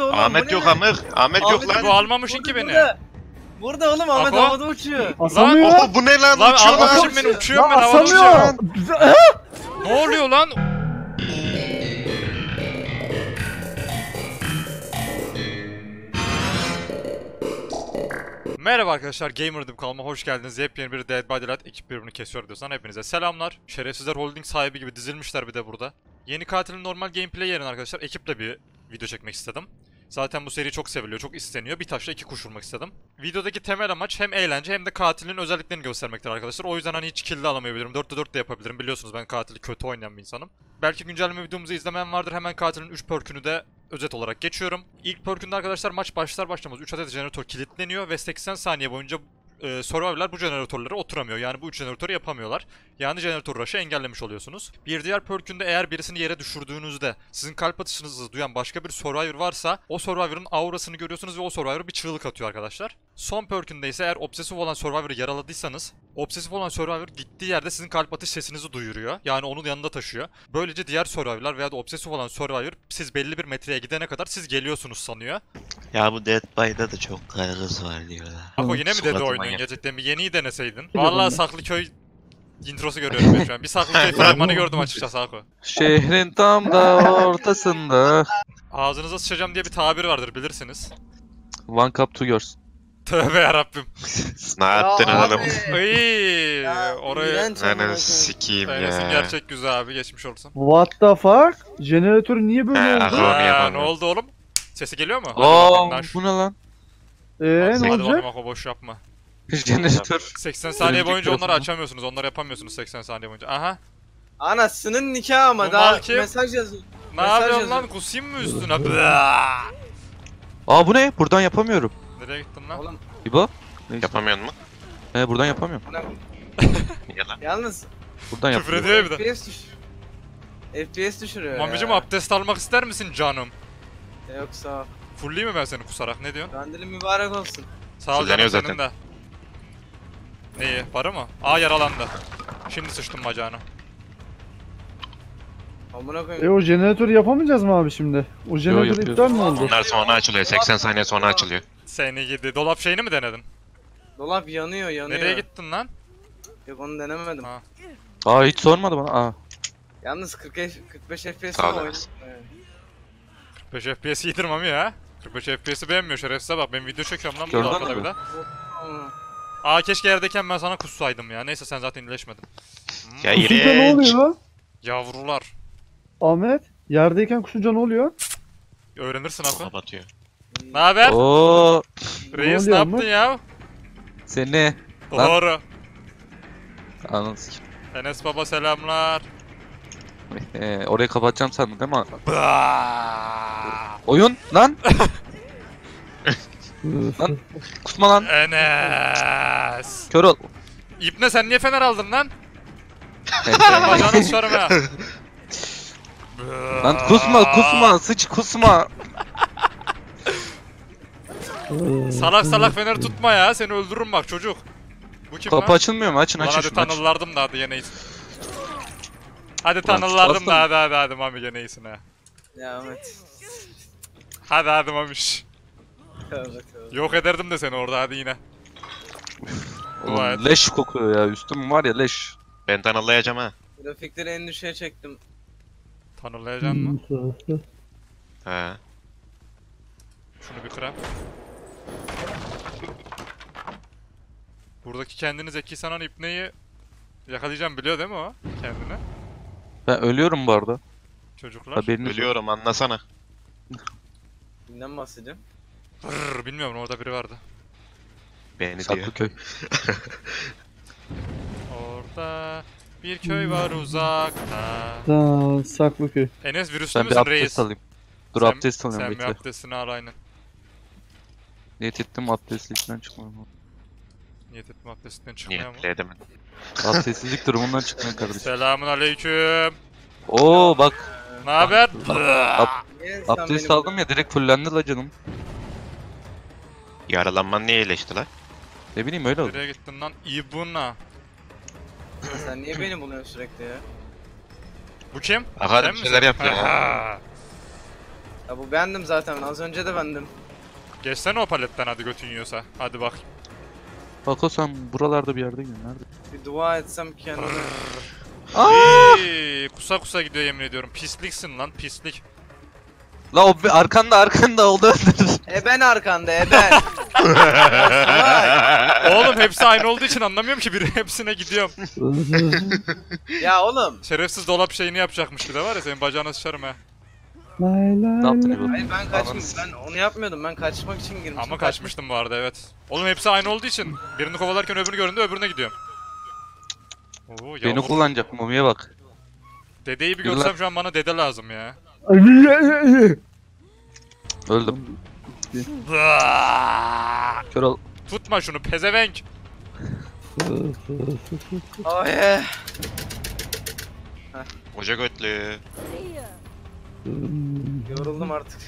Oğlum, Ahmet yok amık. Ahmet abi, yok lan. Bu almamışın ki beni. Burada oğlum Ahmet havada uçuyor. Asamıyor. Lan, bu ne lan? Lan almamışın beni, uçuyorum ben havada uçuyorum. Ne oluyor lan? Merhaba arkadaşlar, GamerDipKanalıma hoş geldiniz. Yepyeni bir Dead By Daylight ekip birbirini kesiyor diyorsan hepinize selamlar. Şerefsizler holding sahibi gibi dizilmişler bir de burada. Yeni katilin normal gameplay yerine arkadaşlar ekiple bir video çekmek istedim. Zaten bu seri çok seviliyor, çok isteniyor. Bir taşla iki kuş vurmak istedim. Videodaki temel amaç hem eğlence hem de katilin özelliklerini göstermektir arkadaşlar. O yüzden hani hiç kill de alamayabilirim. 4'te 4 de yapabilirim. Biliyorsunuz ben katili kötü oynayan bir insanım. Belki güncelleme videomuzu izlemeyen vardır. Hemen katilin 3 perkünü de özet olarak geçiyorum. İlk perkünde arkadaşlar maç başlar başlamaz 3 adet jeneratör kilitleniyor ve 80 saniye boyunca survivor'lar bu jeneratörlere oturamıyor. Yani bu 3 jeneratörü yapamıyorlar. Yani jeneratör rush'ı engellemiş oluyorsunuz. Bir diğer perk'ünde eğer birisini yere düşürdüğünüzde sizin kalp atışınızı duyan başka bir survivor varsa o survivor'ın aurasını görüyorsunuz ve o survivor bir çığlık atıyor arkadaşlar. Son perk'ünde ise eğer obsesif olan survivor'ı yaraladıysanız obsesif olan survivor gittiği yerde sizin kalp atış sesinizi duyuruyor. Yani onun yanında taşıyor. Böylece diğer survivor'lar veya da obsesif olan survivor siz belli bir metreye gidene kadar siz geliyorsunuz sanıyor. Ya bu Dead By'da da çok kaygız var diyorlar. Ako yine mi dedi oyunu? Gerçekten mi? Yeniyi deneseydin. Vallahi Saklıköy introsu görüyorum ben şu an. Bir Saklıköy fragmanı gördüm açıkçası Ako. Şehrin tam da ortasında. Ağzınıza sıçacağım diye bir tabir vardır bilirsiniz. One cup two girls. Tövbe yarabbim. Ne yaptın oğlum? Iiii. Oraya ananı sikiyim ya. Öylesin gerçek güzel abi, geçmiş olsun. What the fuck? Jeneratör niye böyle oldu? Ne oldu oğlum? Sesi geliyor mu? Oo bu ne lan? Ne olacak? Hadi Ako boş yapma. Jeneratör. 80 saniye boyunca onları açamıyorsunuz, onları yapamıyorsunuz 80 saniye boyunca. Aha. Anasının nikahı ama daha mesaj yazıyor. Ne yapıyorsun lan? Kusayım mı üstüne? Aa bu ne? Buradan yapamıyorum. Nereye gittin lan? Oğlum. İbo? Yapamıyorsun mu? Buradan yapamıyorum. Yalan. Yalnız. Buradan yapamıyorum. Küfür ediyor bir de. FPS düşürüyor. Mamicim abdest almak ister misin canım? Yok sağ ol. Fulleyim mi ben seni kusarak, ne diyorsun? Kandilin mübarek olsun. Sağ ol canım senin de. Neyi? Para mı? Aa yaralandı. Şimdi sıçtım bacağına. O jeneratörü yapamayacağız mı abi şimdi? O jeneratör iptal mi oldu? Onlar sonra açılıyor. 80 saniye sonra açılıyor. Seni gidi. Dolap şeyini mi denedin? Dolap yanıyor. Nereye gittin lan? Yok onu denemedim. Ha. Aa hiç sormadı bana. Aa. Yalnız 45 FPS oynadım. 45 FPS yedirmem ya. 45 FPS'i beğenmiyor şerefsize bak. Ben video çekiyorum lan burada arkada bir de. Aa keşke yerdeyken ben sana kussaydım ya. Neyse sen zaten iyileşmedin. Ya iğrenç. Ne oluyor lan? Yavrular. Ahmet yerdeyken kusunca ne oluyor? Öğrenirsin abi. Batıyor. Naber? Oo. Reis ne yaptın ya? Seni. Doğru. Anladın. Enes baba selamlar. Orayı kapatacağım sandın değil mi? Oyun lan. Lan kusma lan. Enes. Kör ol. İpne sen niye fener aldın lan? Bacağını sorma ya. Lan kusma sıç kusma. Salak fener tutma ya, seni öldürürüm bak çocuk. Bu kim? Kapı açılmıyor mu? Açın şunu. Hadi tunnellardım da hadi gene iyisin. Hadi tunnellardım da hadi Mami gene iyisin ha. Ya Ahmet. Hadi Mamiş. Yok ederdim de seni orada hadi yine. Oğlum, leş kokuyor ya, üstüm var ya leş. Ben tunnellayacağım ha. Grafikleri en düşüğe çektim. Tunnellayacağım mı? He. Şunu bir kırayım. Buradaki kendini zeki sanan ipneyi yakalayacağım biliyor değil mi o kendini? Ben ölüyorum bu arada. Çocuklar. Ölüyorum anlasana. Kimden bahsedeyim? Bilmiyorum orada biri vardı. Beni diyor. Köy. Orada bir köy var uzakta. Da Saklıköy. Enes virüslü müsün reis? Dur abdest alayım bekle. Sen bir abdestini al aynen. Niyet ettim abdestlikten çıkmıyor mu? Niyet ettim abdestlikten çıkmıyor mu? Niyetledim. Abdestlik durumundan çıkmıyor kardeşim. Selamun aleyküm. Oo bak. Naber? Abdest aldım ya direkt fullendi la canım. Yaralanman niye iyileşti la? Ne bileyim öyle oldu. Nereye gittin lan? İbuna. Sen niye beni buluyorsun sürekli ya? Bu kim? Aha bir şeyler yapıyor. Ya bu bendim zaten, az önce de bendim. Geçsene o paletten hadi, götün yiyorsa. Hadi bak. Bak o sen buralarda bir yerde gel, nerede? Bir dua etsem kendime. Kusa kusa gidiyor yemin ediyorum. Pisliksin lan, pislik. La o arkanda oldu. Ben arkanda ben. Oğlum hepsi aynı olduğu için anlamıyorum ki, biri hepsine gidiyorum. Ya oğlum. Şerefsiz dolap şeyini yapacakmış bir de var ya, senin bacağına sıçarım ha. Ne yaptın? Hayır ben kaçmıştım, ben onu yapmıyordum, ben kaçmak için girmiştim. Ama kaçmıştım bu arada, evet. Oğlum hepsi aynı olduğu için birini kovalarken öbürünü göründü, öbürüne gidiyorum. Oo, beni kullanacak mumya bak. Dedeyi bir görsem şu an, bana dede lazım ya. Öldüm. Kör ol. Tutma şunu pezevenk. Oh yeah. Hoca götlü. Yoruldum artık.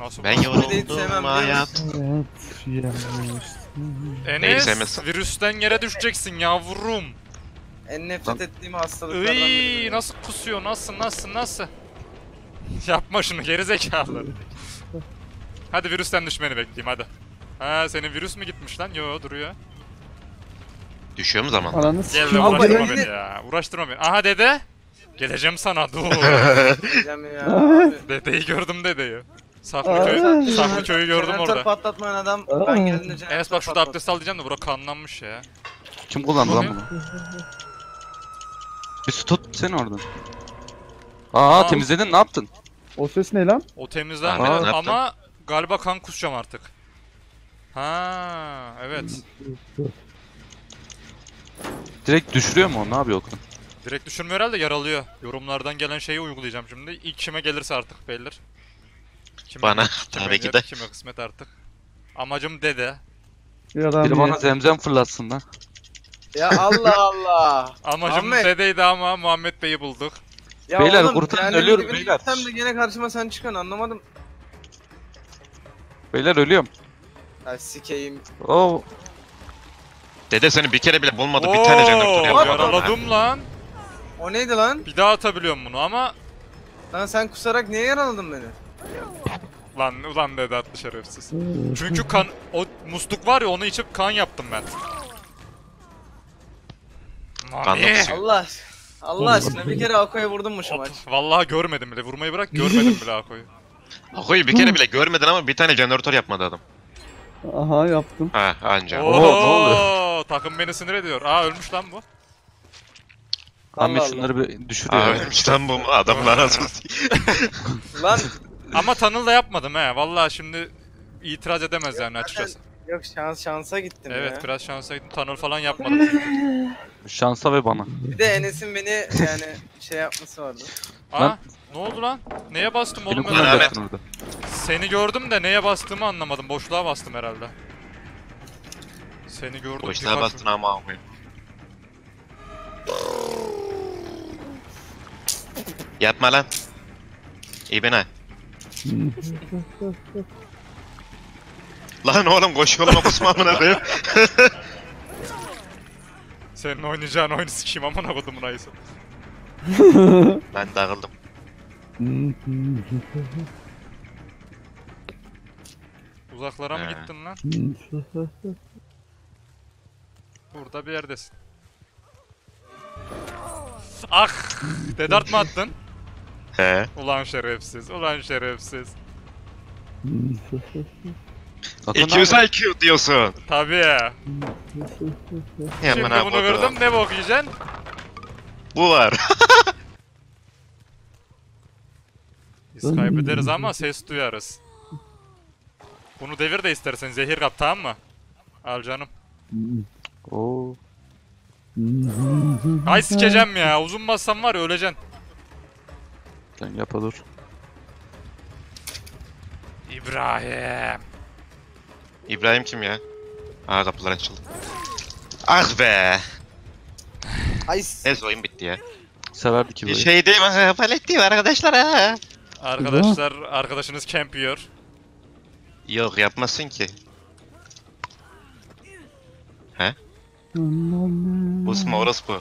Nasıl ben yoruldum hayat. Enes virüsten yere düşeceksin yavrum. En nefret ettiğim hastalıklardan biri. Nasıl kusuyor, nasıl? Yapma şunu gerizekalı. Hadi virüsten düşmeni bekleyeyim hadi. Ha senin virüs mü gitmiş lan? Yo duruyor. Düşüyor mu zaman? Gel de uğraştırma beni ya. Uğraştırma beni. Aha dede. Geleceğim sana dur. Geleceğim ya. Dedeyi gördüm dedeyi. Saflı köyü gördüm orada. Jeneratör patlatmayan adam, ben geldim de jeneratör. Enes bak şurada abdest al diyeceğim de bura kanlanmış ya. Kim kullandı lan bunu? Bir su tut sen oradan. Aa temizledin, ne yaptın? O ses ne lan? O temizlenmedi ama galiba kan kusacağım artık. Ha evet. Direkt düşürüyor mu o, ne yapıyor o kan? Direkt düşürmüyor herhalde, yaralıyor. Yorumlardan gelen şeyi uygulayacağım şimdi. İlk kime gelirse artık bellidir. Bana tabii ki de. Kime kısmet artık. Amacım dede. Biri bana zemzem fırlatsın lan. Ya Allah Allah. Amacım dedeydi ama Muhammed Bey'i bulduk. Ya beyler oğlum, kurtarın ölüyorum beyler. Sen de gene karşıma sen çıkan, anlamadım. Beyler ölüyorum. Ya sikeyim. Oo. Dede seni bir kere bile bulmadı, bir tane jeneratör yapıyor. Yaraladım lan. O neydi lan? Bir daha atabiliyorum bunu ama. Lan sen kusarak niye yaraladın beni? Ulan dede atlı şerefsiz. Çünkü kan, o musluk var ya, onu içip kan yaptım ben. Allah aşkına bir kere Ako'ya vurdun mu şu maç? Vallahi görmedim bile, vurmayı bırak, görmedim bile Ako'yu. Ako'yu bir kere bile görmedin ama bir tane jeneratör yapmadı adam. Aha yaptım. Ha anca. Oo takım beni sinir ediyor. Aa ölmüş lan bu. Ahmet şunları bir düşürüyor. Aa ölmüş lan bu adamlar az. Lan. Ama tunnel da yapmadım he. Vallahi şimdi itiraz edemez yok, yani açıkçası. Yok şansa gittim evet, ya. Evet biraz şansa gittim. Tunnel falan yapmadım. Şansa ve bana. Bir de Enes'in beni yani şey yapması vardı. Aa ne oldu lan? Neye bastım benim oğlum ben? Seni gördüm de neye bastığımı anlamadım. Boşluğa bastım herhalde. Seni gördüm. Boşluğa bastın ama abi. Yapma lan. İyi ben ha. Lan oğlum koşuyorum kusmamına koyayım. Senin oynayacağın oyunu sikiyim amına kodumun ayısı. Ben dağıldım. Uzaklara mı gittin lan? Burada bir yerdesin. Ah! Dedart mı attın? He. Ulan şerefsiz. 200 IQ diyorsun. Tabii ya. Şimdi bunu kırdım, ne bok yiyeceksin? Bu var. Biz kaybederiz ama ses duyarız. Bunu devir de istersen, zehir kap tamam mı? Al canım. Ay sikeceğim ya, uzun bassam var ya öleceksin. Sen yap olur. İbrahim kim ya? Aa kapılar açıldı. Ah be. Neyse oyun bitti ya. Severdi ki böyle. Şey değil mi? Palet değil mi arkadaşlar ha? Arkadaşlar, arkadaşınız camp yiyor. Yok yapmasın ki. He? Usma orası bu.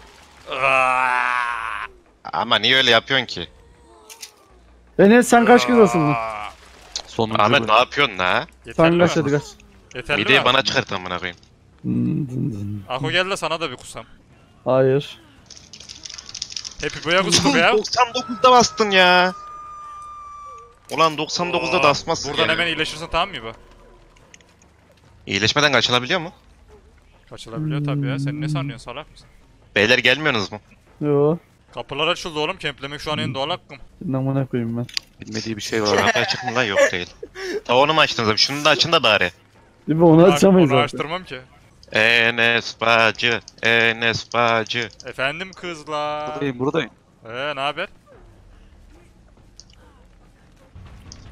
Ama niye öyle yapıyorsun ki? Enes sen kaç kez asıldın? Sonuncu Ahmet bu. Ne yapıyorsun la? Sen kaç hadi kaç. Mideyi bana çıkart amına koyayım. Ako gel de sana da bir kusam. Hayır. Hep buraya kustum ya. 99'da bastın ya. Ulan 99'da da asmazsın. Buradan yani. Hemen iyileşirsen tamam mı bu? İyileşmeden kaçılabiliyor mu? Kaçılabiliyor tabii ya. Sen ne sanıyorsun, salak mısın? Beyler gelmiyorsunuz mu? Yoo. Kapılar açıldı oğlum, kemplemek şu an en doğal hakkım. Namına koyayım ben. Bilmediği bir şey var. Kapıya çıktın lan, yok değil. Ta onu mu açtınız abi? Şunu da açın da bari. Değil mi? Onu açamayız artık. Onu açtırmam ki. Enes bacı, Enes bacı. Efendim kızlar. Buradayım, buradayım. Naber?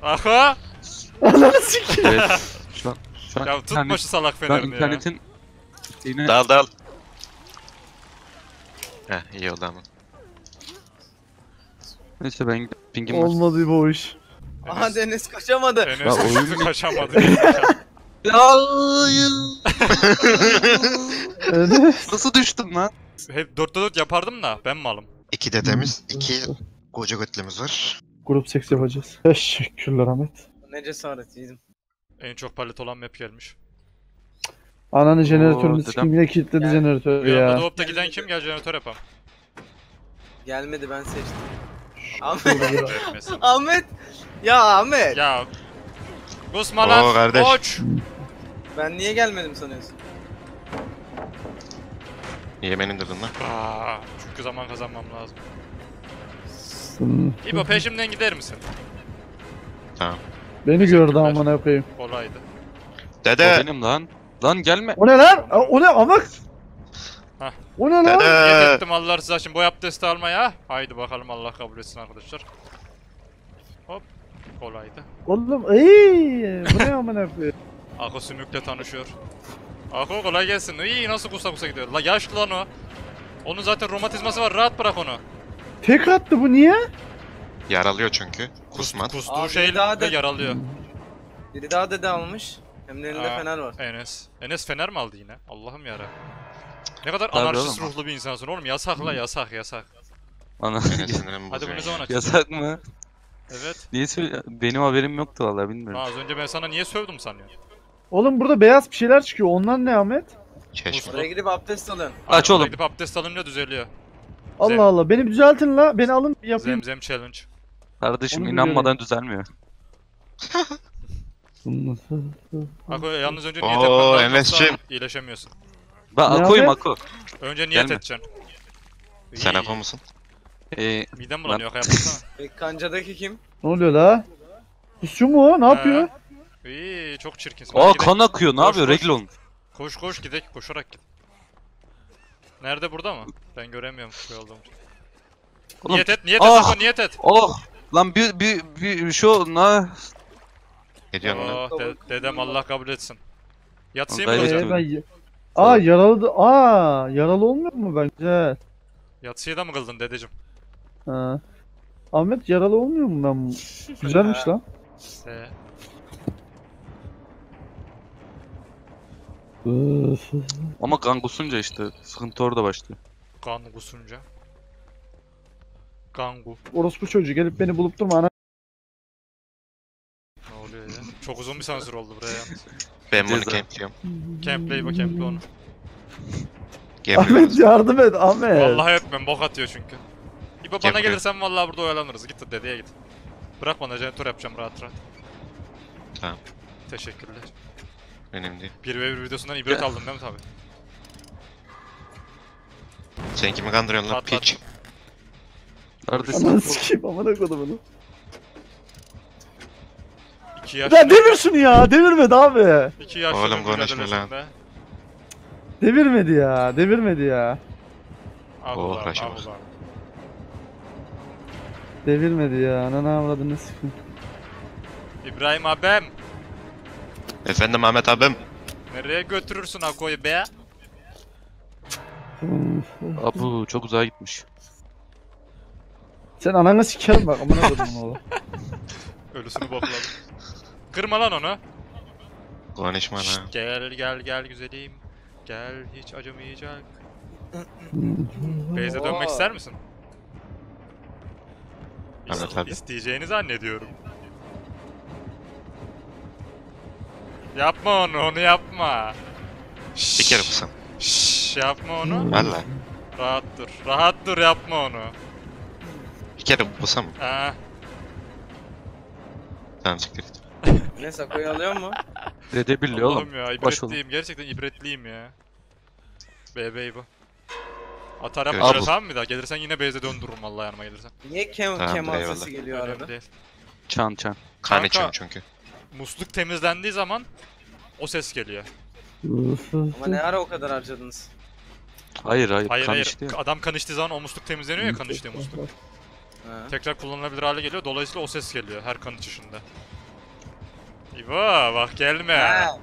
Aha! Ananı sikeyim. Evet. Şu an ya tutmaşı salak fenerini ya. İnternetin... Yine... Dal. Heh, iyi oldu ama. Neyse ben pingim var. Olmadı bu iş. Aha Enes kaçamadı. Enes kaçamadı. Nasıl düştün lan? Hep 4'te 4 yapardım da ben malım. 2 dedemiz, 2 koca götlemiz var. Grup seks yapacağız. Teşekkürler Ahmet. Ne cesaret yedim. En çok palet olan map gelmiş. Ananı jeneratörünü sikeyim, yine kilitledi jeneratörü ya. Yanında doğup da giden kim? Gel jeneratör yapalım. Gelmedi, ben seçtim. Ahmet. Ahmet. Ya Ahmet. Ya. Kusma lan. Koç. Ben niye gelmedim sanıyorsun? Niye beni indirdin lan? Çünkü zaman kazanmam lazım. İbo peşimden gider misin? Tamam. Beni gördü amına yapayım. Kolaydı. Dede. O benim lan. Lan gelme. O ne lan? O ne amak? Hah. O ne lan? Yetettim Allah size şimdi boy abdesti almaya. Haydi bakalım, Allah kabul etsin arkadaşlar. Hop. Kolaydı. Oğlum bu ne amına yapayım? Ako sümükle tanışıyor. Ako kolay gelsin. İyi nasıl kusa gidiyor. La yaşlı lan o. Onun zaten romatizması var, rahat bırak onu. Tek attı bu niye? Yaralıyor çünkü. Kusman. Kustuğu şeyle yaralıyor. Biri daha dede almış. Hem de elinde fener var. Enes. Enes fener mi aldı yine? Allah'ım yarabbim. Ne kadar tabii anarşist oğlum. Ruhlu bir insansın oğlum. Yasakla yasak. Ana. Hadi bunu zaman açalım. Yasak mı? Evet. Niye benim haberim yoktu vallahi, bilmiyorum. Az önce ben sana niye sövdüm sanıyorsun? Oğlum burada beyaz bir şeyler çıkıyor. Ondan ne Ahmet? Çeşme. Buraya gidip abdest alın. Aç oğlum. Gidip abdest alınca düzeliyor. Allah Allah, beni düzeltin la, beni alın yapayım. Zemzem challenge. Kardeşim onu inanmadan düzelmiyor. Ako yalnız önce niyet etmeden iyileşemiyorsun. Ben Ako'yum Ako. Önce niyet edeceksin. Sen Ako musun? Midem bulanıyor Ako yapmasana. Kancadaki kim? Ne oluyor la? Kusuyor mu o? Ne yapıyor? İyi çok çirkinsin. Kan akıyor, ne yapıyor? Reglon. Koş gidelim, koşarak git. Nerede, burada mı? Ben göremiyorum şu yolda. Niyet et Ako, niyet et. Oh lan bir şu na. Ne diyorsun lan? Dedem Allah kabul etsin. Yatsayım mı hocam? Yaralı. Yaralı olmuyor mu bence? Yatsıyı da mı kıldın dedeciğim? Ha. Ahmet yaralı olmuyor mu ben? Güzelmiş lan. Ama kan kusunca işte sıkıntı orada başlıyor. Kan kusunca. Kangu. Orospu çocuğu gelip beni bulup durma ana. Ne oluyor ya? Çok uzun bir sansür oldu buraya yalnız. Ben bunu campliyorum. Camplay bu, campli onu. Ahmet yardım et Ahmet. Vallahi etmem, bok atıyor çünkü. İbo bana gelirsen vallahi burada oyalanırız. Git dedeye git. Bırak bana, jeneratör yapacağım rahat. Tamam. Teşekkürler. Önemli değil. 1v1 videosundan ibret aldım değil mi tabi? Sen kimi kandırıyorsun lan piç? Aman sikeyim amana kodum. 2 yaşlı. Lan devir şunu ya, devirmedi abi. 2 yaşlı. Oğlum konuşma lan. Devirmedi ya. Allah Allah. Devirmedi ya, anana avradını sikeyim. İbrahim abim. Efendim Ahmet abim. Nereye götürürsün Ako'yu be? Abu çok uzağa gitmiş. Sen ananı sikerim bak amına koydum oğlum. Ölüsünü bokladım. Kırma lan onu. Konuşma lan. Şşt, gel güzelim. Gel, hiç acımayacak. Beyze dönmek ister misin? Evet, abi. İsteyeceğini zannediyorum. Yapma onu yapma. Şeker misin? Şşş, yapma onu. Valla. Rahat dur, rahat dur, yapma onu. Bir kere basam mı? Tamam, çıktı. Ne Sako'yu alıyor mu? Redebiliyor oğlum. Oğlum ya, ibretliyim, gerçekten ibretliyim ya. Bebeği bu. Atar yapma, evet, tamam mı da? Gelirsen yine base'e döndürürüm vallahi, yanıma gelirsen. Niye keman sesi geliyor arada? Çan. Kan içiyorum çünkü. Musluk temizlendiği zaman o ses geliyor. Ama ne ara o kadar harcadınız? Hayır. Adam kan içtiği zaman o musluk temizleniyor ya, kan içtiği musluk. Ha. Tekrar kullanılabilir hale geliyor. Dolayısıyla o ses geliyor her kan içişinde. İbo bak gelme. Ha.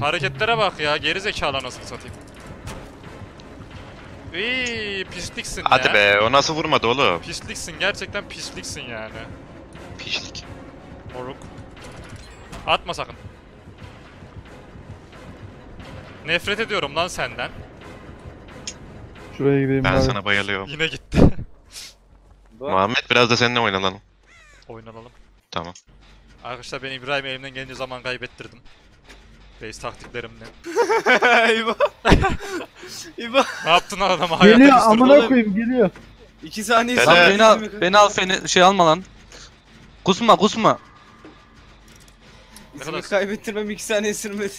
Hareketlere bak ya, geri zekalı nasıl satayım. Iiii, pisliksin. Hadi ya. Hadi be, o nasıl vurmadı oğlum? Pisliksin, gerçekten pisliksin yani. Pislik. Moruk. Atma sakın. Nefret ediyorum lan senden. Şuraya gideyim ben abi. Sana bayılıyorum. Yine gitti. Muhammed biraz da seninle oynanalım. Oynanalım. Tamam. Arkadaşlar ben İbrahim elimden gelince zaman kaybettirdim. Base taktiklerimle. İbo. İbo. Ne yaptın adamı? Geliyor amına koyayım, geliyor. 2 saniye sonra beni al seni şey alma lan. Kusma. İzimi kaybettirmem 2 saniye sürmedi.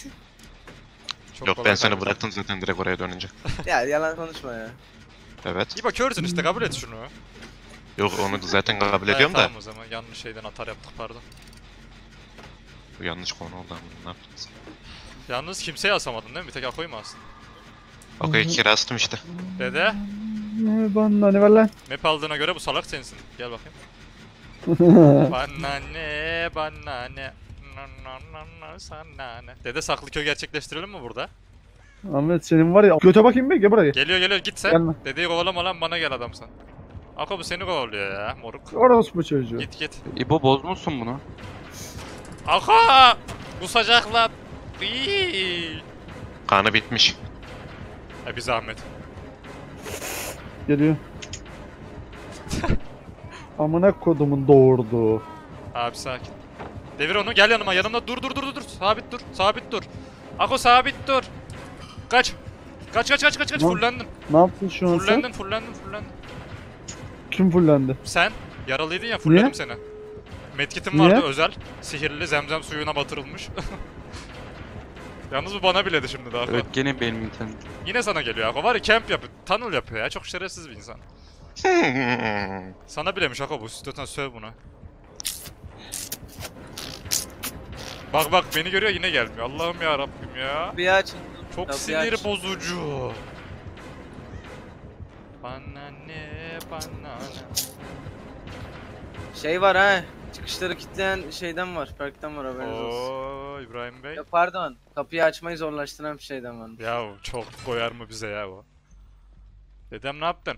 Yok, ben seni bıraktım zaten direkt oraya dönünce. Ya yalan konuşma ya. Evet. İbo körsün işte, kabul et şunu. Yok, onu zaten kabul ediyorum da. Tamam o zaman, yanlış şeyden atar yaptık, pardon. Bu yanlış konu oldu ama ne yaptınız? Yalnız kimseye asamadın değil mi? Bir tek Ako'yu mu astın? Ako'yu 2 kere astım işte. Dede? Banna ne var lan? Map aldığına göre bu salak sensin. Gel bakayım. Banna ne, banna ne. Dede saklı köy gerçekleştirelim mi burada? Ahmet senin var ya, göte bakayım be, gel buraya. Geliyor git sen. Gelme. Dedeyi kovalama lan, bana gel adamsan. Ako bu seni kovalıyor ya moruk. Orası mı çocuğu? Git. İbo bozmuşsun bunu. Ako! Kusacak lan. Kanı bitmiş. Bir zahmet. Geliyor. Amına kodumun doğurdu. Abi sakin. Devir onu, gel yanımda dur. Sabit dur. Ako sabit dur. Kaç. Fullendim. Ne yaptın şu an sen? Fullendim. Kim fullendi? Sen. Yaralıydın ya, fullendim. Niye? Seni. Medkit'im vardı özel. Sihirli zemzem suyuna batırılmış. Yalnız bu bana biledi şimdi daha. Evet, gene benim internetim. Yine sana geliyor Ako. Var ya, camp yapıyor. Tunnel yapıyor ya. Çok şerefsiz bir insan. Sana bilemiş Ako bu. Sütüten söv bunu. Bak beni görüyor, yine gelmiyor. Allah'ım ya Rabbim ya. Bir aç. Çok ya, sinir aç. Bozucu. Bana ne. Şey var ha. Çıkışları kilitleyen şeyden var. Park'tan var, haberiniz olsun. İbrahim Bey. Ya pardon. Kapıyı açmayı zorlaştıran bir şeyden var. Ya çok koyar mı bize ya bu? Dedem ne yaptın?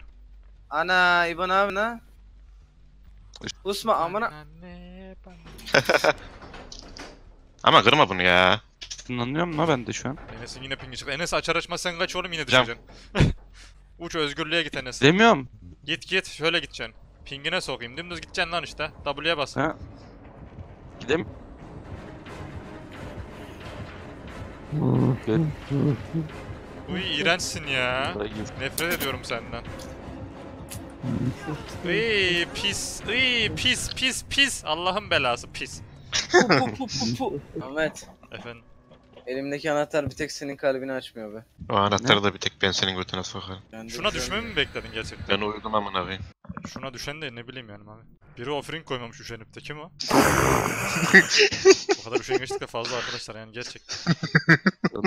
Ana İbo ne yaptın ha? Usma amına. Ama kırma bunu ya. Anlıyorum la ben de şu an. Enes'in yine pingi çıktı. Enes açar açmaz sen kaç oğlum, yine düşeceksin. Uç özgürlüğe git Enes. Demiyorum. Git şöyle gideceksin. Pingine sokayım, dümdüz gideceksin lan işte. W'ye bas. He. Gidelim. Uy iğrençsin ya. Nefret ediyorum senden. Uy pis. Uy pis. Allah'ın belası pis. Ahmet. Efendim. Elimdeki anahtar bir tek senin kalbini açmıyor be. O anahtarı da bir tek ben senin götüne sokarım. Şuna düşmemi mi bekledin gerçekten? Ben uyudum amına koyayım. Şuna düşen de ne bileyim yani abi. Biri offering koymamış üşenip de, kim o? Bu kadar üşengeçlik de fazla arkadaşlar yani gerçekten.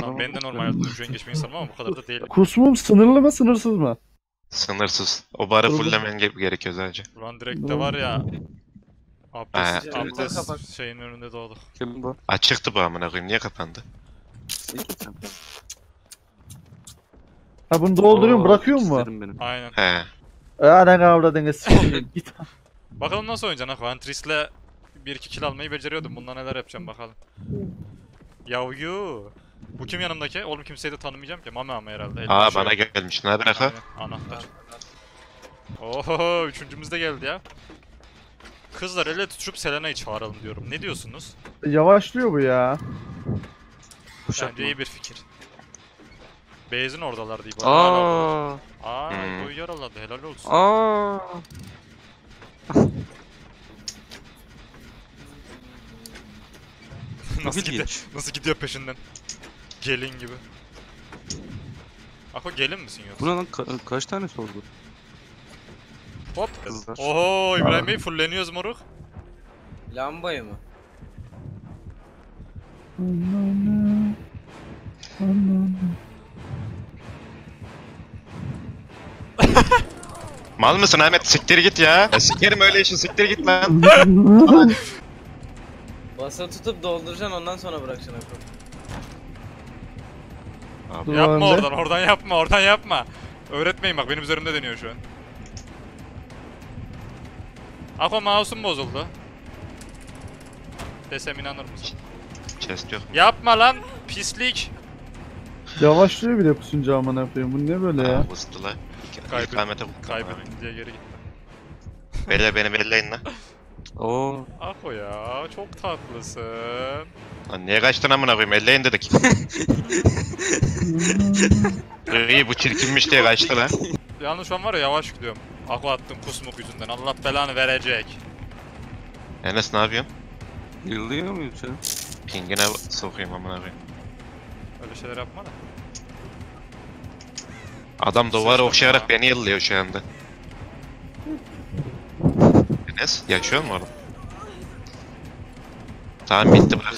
Lan ben de normal hayatımda üşengeç bir insanım ama bu kadar da değil. Kusmum sınırlı mı sınırsız mı? Sınırsız. O barı fullemen gerekiyor sadece. Ulan direkt de var ya. Abdest şeyin önünde doğduk. Kim bu? Açıktı bu amına koyayım, niye kapandı? Ha bunu dolduruyorum, bırakıyor mu? Aynen. He. Aynen avradınız. Git. Bakalım nasıl oynayacaksın ha? Antris'le 1-2 kill almayı beceriyordum. Bundan neler yapacağım bakalım. Yavyu. Bu kim yanımdaki? Oğlum kimseyi de tanımayacağım ki. Mame herhalde. Aa bana gelmiş. Nerede ha? Anahtar. Oho, üçüncümüz de geldi ya. Kızlar ele tutuşup Selena'yı çağıralım diyorum. Ne diyorsunuz? Yavaşlıyor bu ya. Bence iyi bir fikir. Beyzin oradalar diye. Aaa. Aaa, boyu yaraladı, helal olsun. Aaa. Nasıl gidiyor peşinden? Gelin gibi. Ako gelin misin yoksa? Buna lan kaç tane sordu? Hop. Kızlar. Oho, İbrahim Bey fulleniyoruz moruk. Lambayı mı? Mal mısın Ahmet? Siktir git ya. Sikerim öyle işi, siktir git lan. Basa tutup dolduracaksın, ondan sonra bırakacaksın Akko. Yapma oradan, oradan yapma. Öğretmeyin bak, benim üzerimde dönüyor şu an. Akko mouse'um bozuldu. Desem inanır mısın? Chest yok. Yapma lan pislik. Yavaşlıyor bile pusunca amına koyayım. Bu ne böyle ya? Bastılay. Kaybettim diye geri gitme. Beyler beni belleyin lan. Oo. Ako ya çok tatlısın. Lan niye kaçtın amına koyayım? Elleyin dedik. İyi bu çirkinmiş diye kaçtı lan. Yalnız şu an var ya yavaş gidiyorum. Ako attım kusmuk yüzünden. Allah belanı verecek. Enes ne yapıyorsun? Yıldıyor muyum sen? Pingine sokayım amına koyayım. Öyle şeyler yapma da. Adam duvarı okşayarak beni yıllıyor şu anda. Enes yaşıyor mu oğlum? Tamam bitti bırak.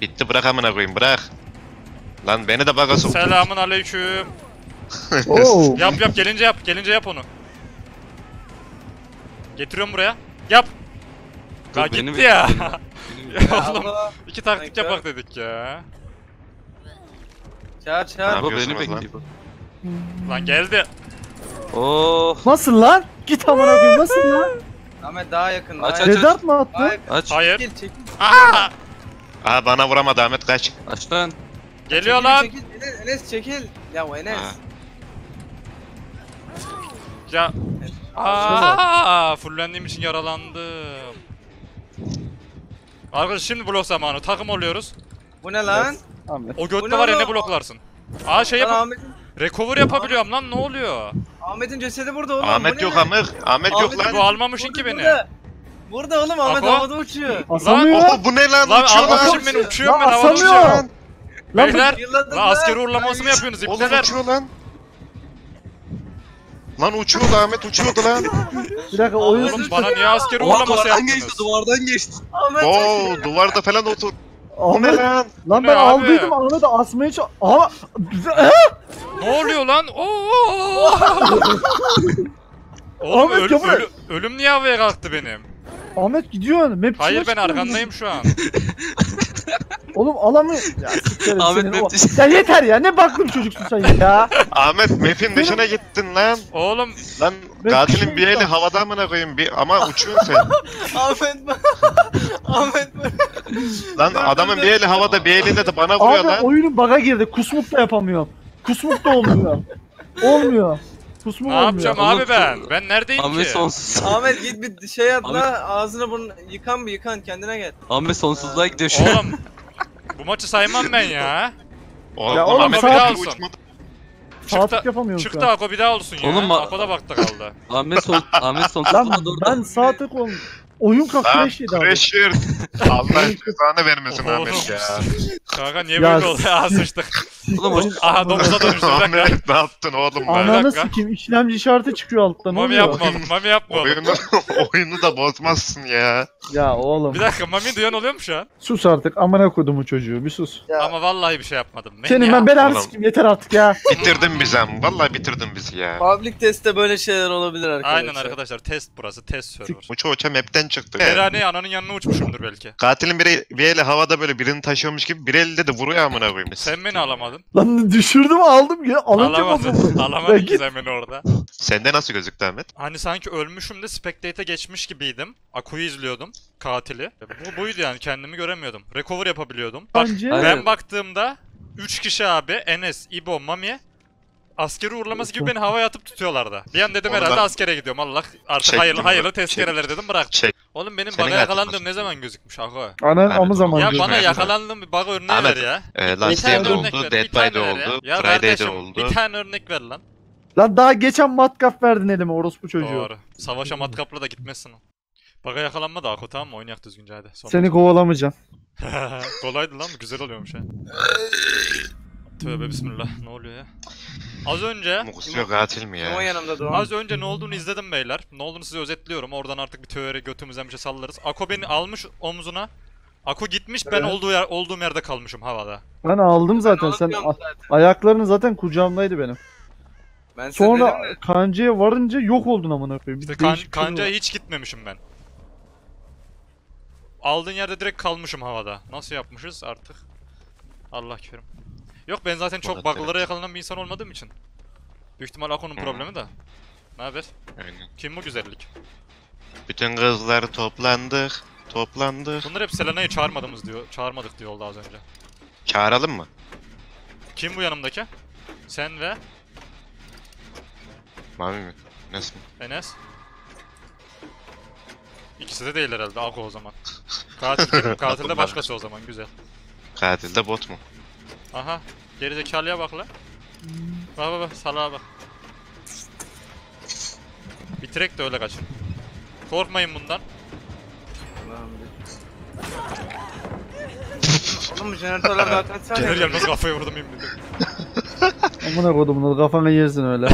Bitti bırak amına koyayım bırak. Lan beni de baga soktun. Selamun aleyküm. Yap gelince yap onu. Getiriyorum buraya. Yap. Ya gitti ya. Ya oğlum iki taktik yapak dedik ya. Çağır. Bu beni bekliyor. Lan geldi. Oh. Nasıl lan? Git amına koyayım nasıl lan? Ahmet daha yakın. Aç. Mı attı? Aç. Hayır. Çekil. Aa! Aa bana vuramadı Ahmet kaç. Aç lan. Geliyor çekil, lan. Çekil. Enes çekil. Ya Enes. Ha. Ya. Aa! Fullendiğim için yaralandım. Arkadaşlar şimdi blok zamanı. Takım oluyoruz. Bu ne lan? O götte var ya ne bloklarsın? Aa şey yap. Recover yapabiliyorum lan ne oluyor? Ahmet'in cesedi burada oğlum. Ahmet yok amık. Ahmet yok lan. Bu almamışın ki beni. Burada oğlum Ahmet havada uçuyor. Lan oho bu ne lan? Uçuyor lan. Şimdi beni uçuyor ben havada uçuyorum. Beyler lan askeri uğurlaması mı yapıyorsunuz ipneler? Oğlum uçuyor lan. Lan uçuyordu Ahmet uçuyordu lan. Bir dakika oyun. Oğlum bana niye askeri uğurlaması yaptınız? Duvardan geçti. Oo duvarda falan otur. O ne lan? Lan ben aldıydım Ahmet'i da asmaya çok. Aha! Ne oluyor lan? Oo! Oğlum ölüm niye havaya kalktı benim? Ahmet gidiyor. Hayır ben arkandayım şu an. Oğlum alamıyor. Ya yeter ya ne baktım çocuksun sen ya. Ahmet map'in dışına gittin lan. Oğlum. Lan katilin bir eli havada amına koyayım ama uçuyorsun sen. Ahmet lan adamın bir eli havada bir eliyle de bana vuruyor lan. Abi oyunun bug'a girdi kusmuk da yapamıyorum. Kusmuk da olmuyor. Olmuyor. Kusmuk olmuyor. Ne yapacağım abi ben? Ben neredeyim ki? Ahmet git bir şey at la ağzını burnunu yıkan kendine gel. Ahmet sonsuzluğa gidiyor şu an. Oğlum bu maçı saymam ben ya. Oğlum Ahmet bir daha olsun. Çıktı Ako bir daha olsun ya. Oğlum Ako'da bakta kaldı. Ahmet sonsuzluğa doğru. Ben sağ tık oğlum. Oyun crash'iydi abi. Crash'ir. Allah cezanı vermesin Ahmet ya. Kanka niye böyle oldu ya sıçtık. Oğlum aha domuza dönüştü. Ahmet ne yaptın oğlum be? Ananı sikeyim işlemci işareti çıkıyor alttan. Mami yapma oğlum. Mami yapma oğlum. Oyunu da bozmazsın ya. Ya oğlum. Bir dakika Mami duyan oluyor mu şu an? Sus artık amına kodumu çocuğu bir sus. Ya. Ama vallahi bir şey yapmadım. Senin ben belanı sikeyim yeter artık ya. Bitirdin bizi ama vallahi bitirdin bizi ya. Public testte böyle şeyler olabilir arkadaşlar. Aynen arkadaşlar test burası test server. Uça map'ten çıktı. Herhaneye ananın yanına uçmuşumdur belki. Katilin bir eli havada böyle birini taşıyormuş gibi bir elde de vuruyor amına koyayım. Sen beni alamadın. Lan düşürdüm aldım ya. Alamadın ki sen beni orada. Sende nasıl gözüktü Ahmet? Hani sanki ölmüşüm de spectate'e geçmiş gibiydim. Aku'yu izliyordum. Katili. Buydu yani kendimi göremiyordum. Recover yapabiliyordum. Bak, ben baktığımda 3 kişi abi. Enes, İbo, Mami. askeri uğurlaması gibi beni havaya atıp tutuyorlardı. Bir an dedim herhalde askere gidiyorum. Allah artık hayırlı tezkereler dedim, bıraktım. Oğlum benim bug'a yakalandığım ne zaman gözükmüş Ako? Anan o zaman gözükmüş. Ya bana yakalandığım bir bug örneği ver ya. Last Day'de oldu, Dead By'de oldu, Friday'de oldu. Bir tane örnek ver lan. Lan daha geçen matkap verdin elime orospu çocuğu. Doğru. Savaşa matkapla da gitmezsin. Bug'a yakalanma da Ako, tamam mı? Oynayak düzgünce hadi. Seni kovalamayacağım. Kolaydı lan, güzel oluyormuş ha. Tövbe bismillah, ne oluyor ya? Az önce... Muksiyo katil mi ya? Az önce ne olduğunu izledim beyler. Ne olduğunu size özetliyorum. Oradan artık bir teori götümüzden bir şey sallarız. Ako beni almış omzuna. Ako gitmiş, evet. Ben olduğum yerde kalmışım havada. Ben aldım zaten. Sen ayakların zaten kucağımdaydı benim. Ben sonra kancaya varınca yok oldun amına koyayım. İşte kancaya hiç gitmemişim ben. Aldığın yerde direkt kalmışım havada. Nasıl yapmışız artık? Allah kerim. Yok ben zaten çok bug'lara yakalanan bir insan olmadığım için. Büyük ihtimal Ako'nun problemi de. Naber? Aynen. Kim bu güzellik? Bütün kızlar toplandık. Bunlar hep Selena'yı çağırmadık diyor oldu az önce. Çağıralım mı? Kim bu yanımdaki? Sen ve? Mavi mi? Enes mi? Enes. İkisi de değil herhalde, Ako o zaman. Katil de başkası o zaman, güzel. Katil de bot mu? Aha, gerizekalıya bak lan. Bak salağa bak. Bitirek de öyle kaçın. Korkmayın bundan. Oğlum bu jeneratörler zaten sen. Gelir gelmez kafaya vurdum yemin ederim. Amına koydum bunları, kafana yersin öyle.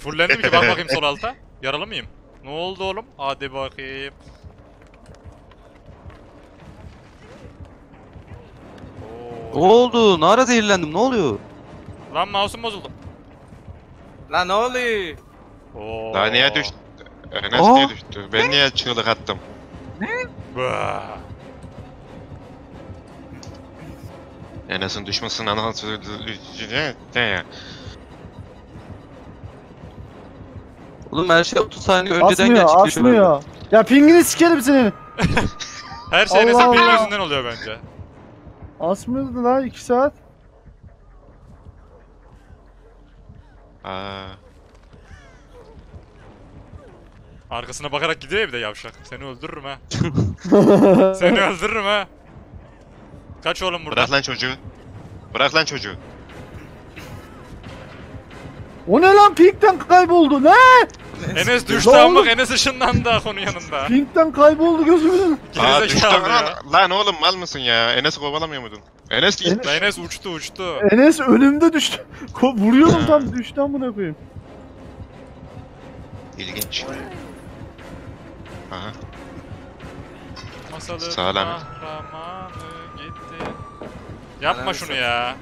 Fullendim ki, bak bakayım sol alta. Yaralı mıyım? Ne oldu oğlum? Hadi bakayım. Ne oldu? Nara zehirlendim, ne oluyor? Lan mouse'um bozuldu. Lan ne oluyor? Oo. Daha niye düştü? Enes niye düştü? Ben niye çığlık attım? Ne? Enes'in düşmesini anlatıyor. Ne? Oğlum her şey 30 saniye önceden gerçekleşiyor. Asmıyor. Ya pingini sikerim senin. Her şey Enes'in ping yüzünden oluyor bence. Asmıyordu lan 2 saat. Arkasına bakarak gidiyor ya bir de yavşak. Seni öldürürüm ha. Seni öldürürüm ha. Kaç oğlum burada. Bırak lan çocuğu. O ne lan, pinkten kayboldu ne? Enes düştü ama Enes ışınlandı onun yanında. Pinkten kayboldu gözümün. Aa düştü lan oğlum, mal mısın ya? Enes'i kovalamıyor muydun? Enes gitti. Enes uçtu. Enes önümde düştü. Vuruyordum tam düştü amına koyayım. İlginç. Aha. Masalı kahramanı gitti. Yapma şunu ya.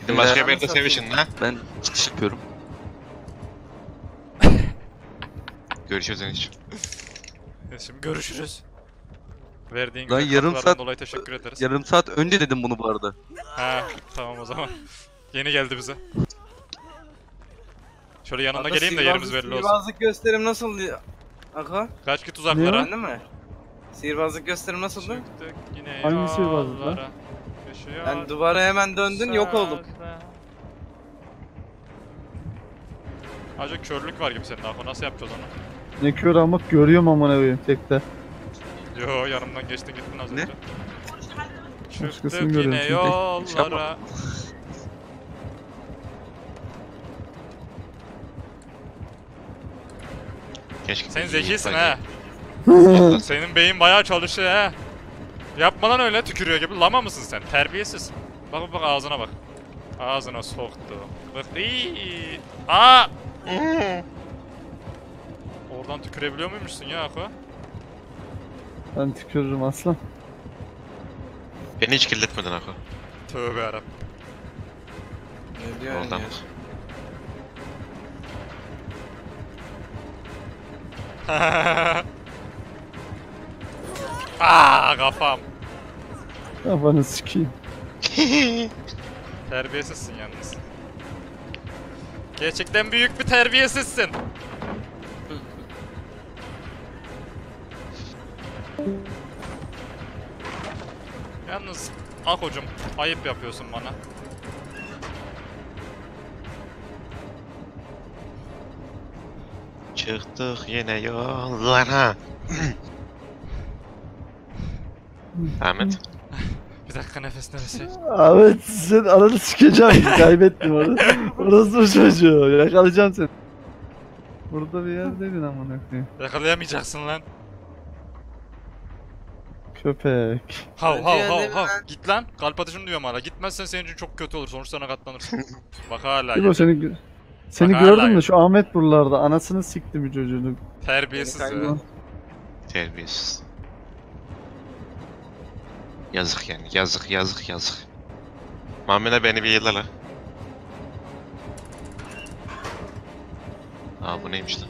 Gidin başka bir yerde sevişin lan. Ben çıkış yapıyorum. Görüşürüz Enes'ciğim. Enes'ciğim görüşürüz. Verdiğin lan yarım saat dolayı teşekkür ederiz. Yarım saat önce dedim bunu bu arada. Ha tamam o zaman. Yeni geldi bize. Şöyle yanına geleyim de yerimiz belli olsun. Sihirbazlık gösterim nasıl Aka? Kaç ki tuzaklara. Değil mi? Sihirbazlık gösterim nasıldı? Hangi sihirbazlık lan? Yani duvara hemen döndün, yok olduk. Acık körlük var gibi senin abi, nasıl yapacağız onu? Ne kör ama görüyorum amına koyayım tekte. Yo yanımdan geçtin gittin az önce. Ne? Çıktık yine yollara. Sen zekisin ha. Senin beyin bayağı çalışıyor ha. Yapma lan öyle, tükürüyor gibi. Lama mısın sen? Terbiyesiz. Bak ağzına bak. Ağzına soktu. Bak iii. Aaa. Oradan tükürebiliyor muymuşsun ya Ako? Ben tükürürüm aslan. Beni hiç kirletmedin Ako. Tövbe yarabbim. Ne diyor oradan ya? Hahahaha. Aaaa kafam. Kafanı sikiyim. Terbiyesizsin yalnız. Gerçekten büyük bir terbiyesizsin. Yalnız Ako'cum ayıp yapıyorsun bana. Çıktık yine yollara. Ahmet. Bir dakika nefes nefese. Ahmet sen ananı sikeceğim. Kaybettim onu. Orası mı çocuğu? Yakalayacağım seni. Burada bir yerdeydin amına koyayım. Yakalayamayacaksın lan. Köpek. Hav. Git lan. Kalp atışını diyorum hala. Gitmezsen senin için çok kötü olur. Sonuçlarına katlanırsın. Bak hala. Dur seni gördüm de şu Ahmet buralarda. Anasını sikti bir çocuğunu. Terbiyesiz ya. Terbiyesiz. Yazık yani. Yazık. Mamine beni bir yıla la. Aa bu neymiş lan?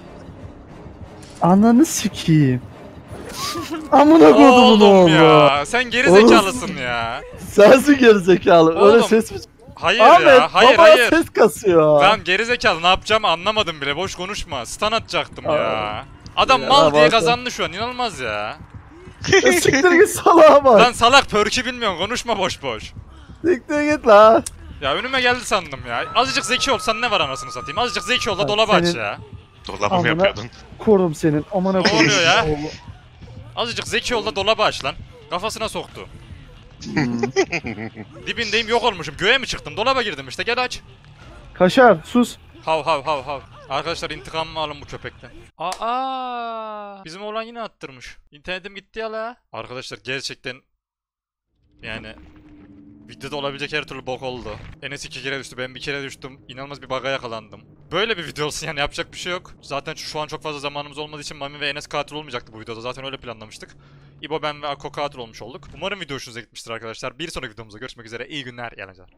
Ananı sikiyim. Amına koydum bunu oğlum. Sen geri zekalısın ya. Sensin geri zekalı. Oğlum, öyle ses mi? Hayır Ahmet, ya. Hayır. Ses kasıyor. Tamam geri zekalı ne yapacağımı anlamadım bile. Boş konuşma. Stun atacaktım ya. Adam ya, mal diye kazandı şu an. İnanılmaz ya. Siktir git salağa bak. Lan salak perk'i bilmiyorsun. Konuşma boş. Siktir git la. Ya önüme geldi sandım ya. Azıcık zeki olsan ne var anasını satayım. Azıcık zeki ol da dolaba aç ya. Dolabı mı yapıyordun? Korum senin. Amına koyayım. Ne oluyor ya? Azıcık zeki ol da dolaba aç lan. Kafasına soktu. Dibindeyim yok olmuşum. Göğe mi çıktım? Dolaba girdim işte. Gel aç. Kaşar sus. Hav. Arkadaşlar intikamımı alın bu köpekten. Aa! Bizim oğlan yine attırmış. İnternetim gitti ya la. Arkadaşlar gerçekten yani videoda olabilecek her türlü bok oldu. Enes 2 kere düştü, ben 1 kere düştüm. İnanılmaz bir bug'a yakalandım. Böyle bir video olsun yani yapacak bir şey yok. Zaten şu an çok fazla zamanımız olmadığı için Mami ve Enes katil olmayacaktı bu videoda. Zaten öyle planlamıştık. İbo, ben ve Ako katil olmuş olduk. Umarım video hoşunuza gitmiştir arkadaşlar. Bir sonraki videomuzda görüşmek üzere. İyi günler, iyi eğlenceler.